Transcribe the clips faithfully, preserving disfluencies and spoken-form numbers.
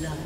blood.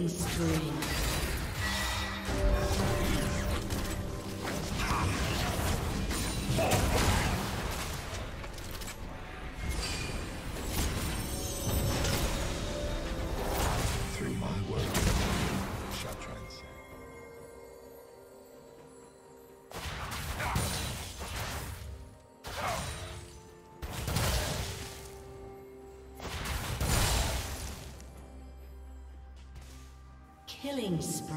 Killing spree. Killing spree.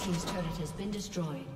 His turret has been destroyed.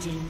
team.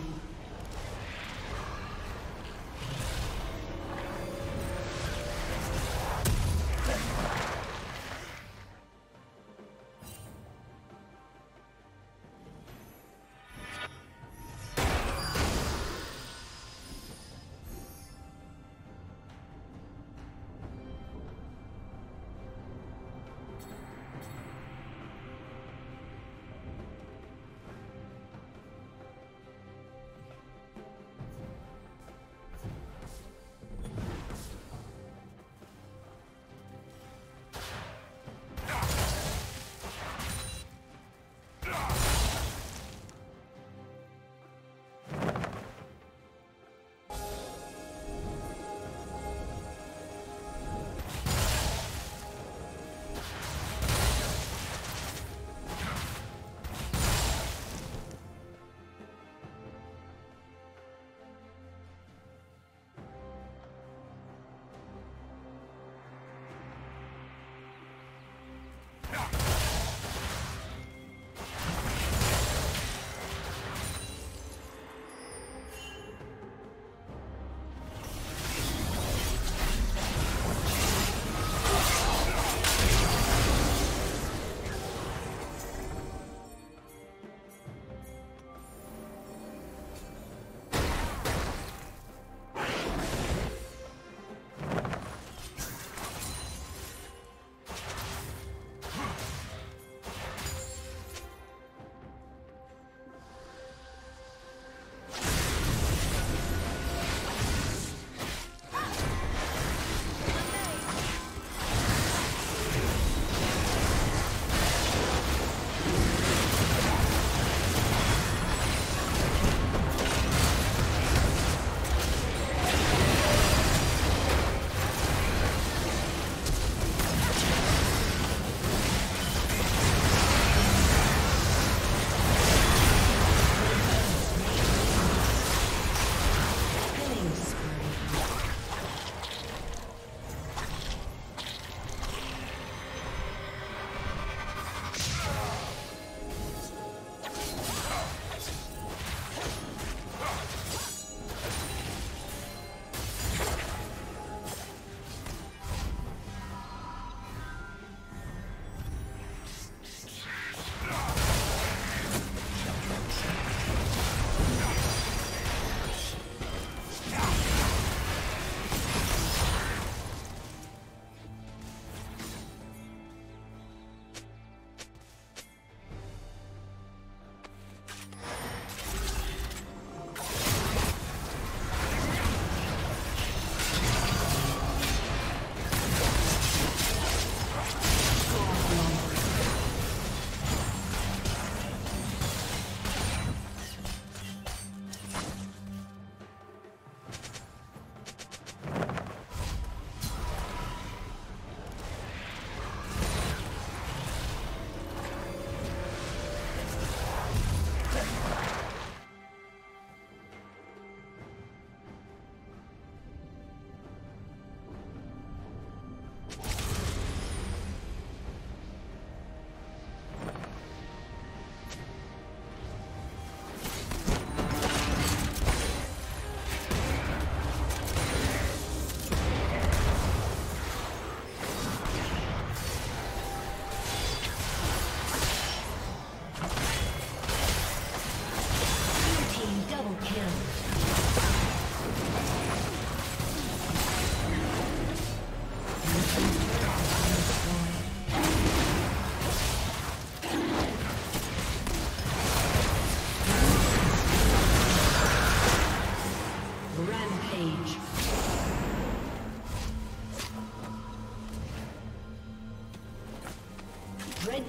Red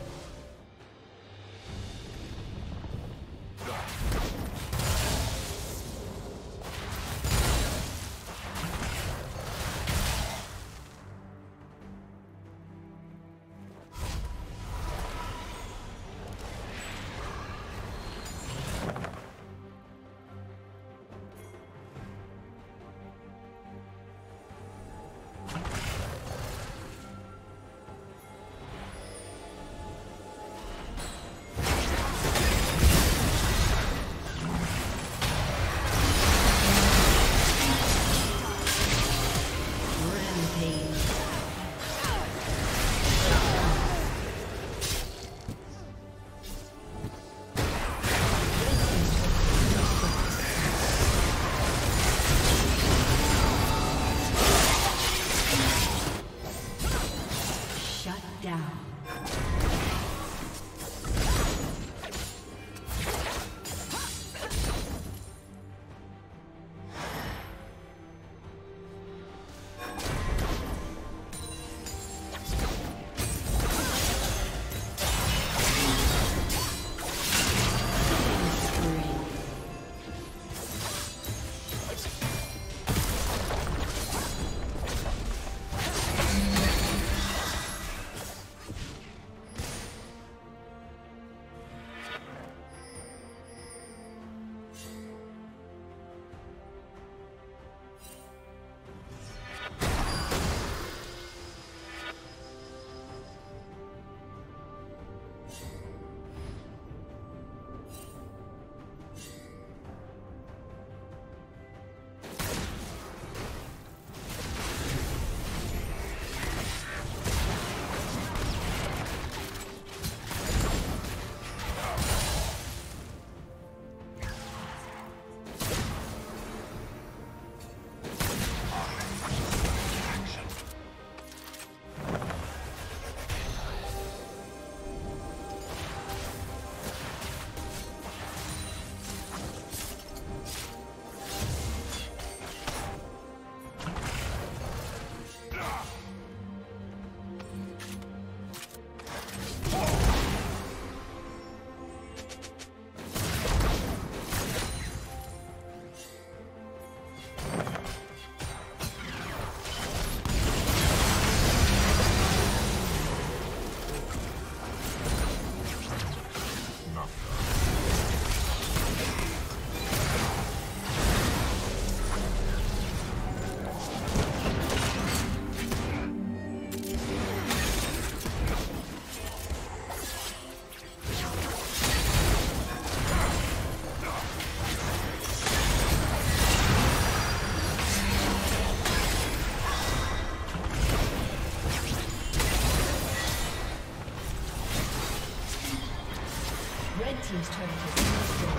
team's turret has been destroyed.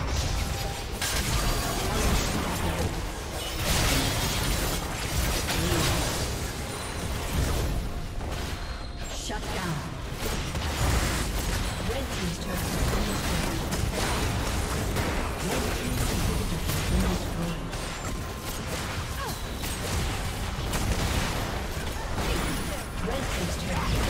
Shut down. Red team's turret has been destroyed. Red team's inhibitor has been destroyed. Red team's turret has been destroyed.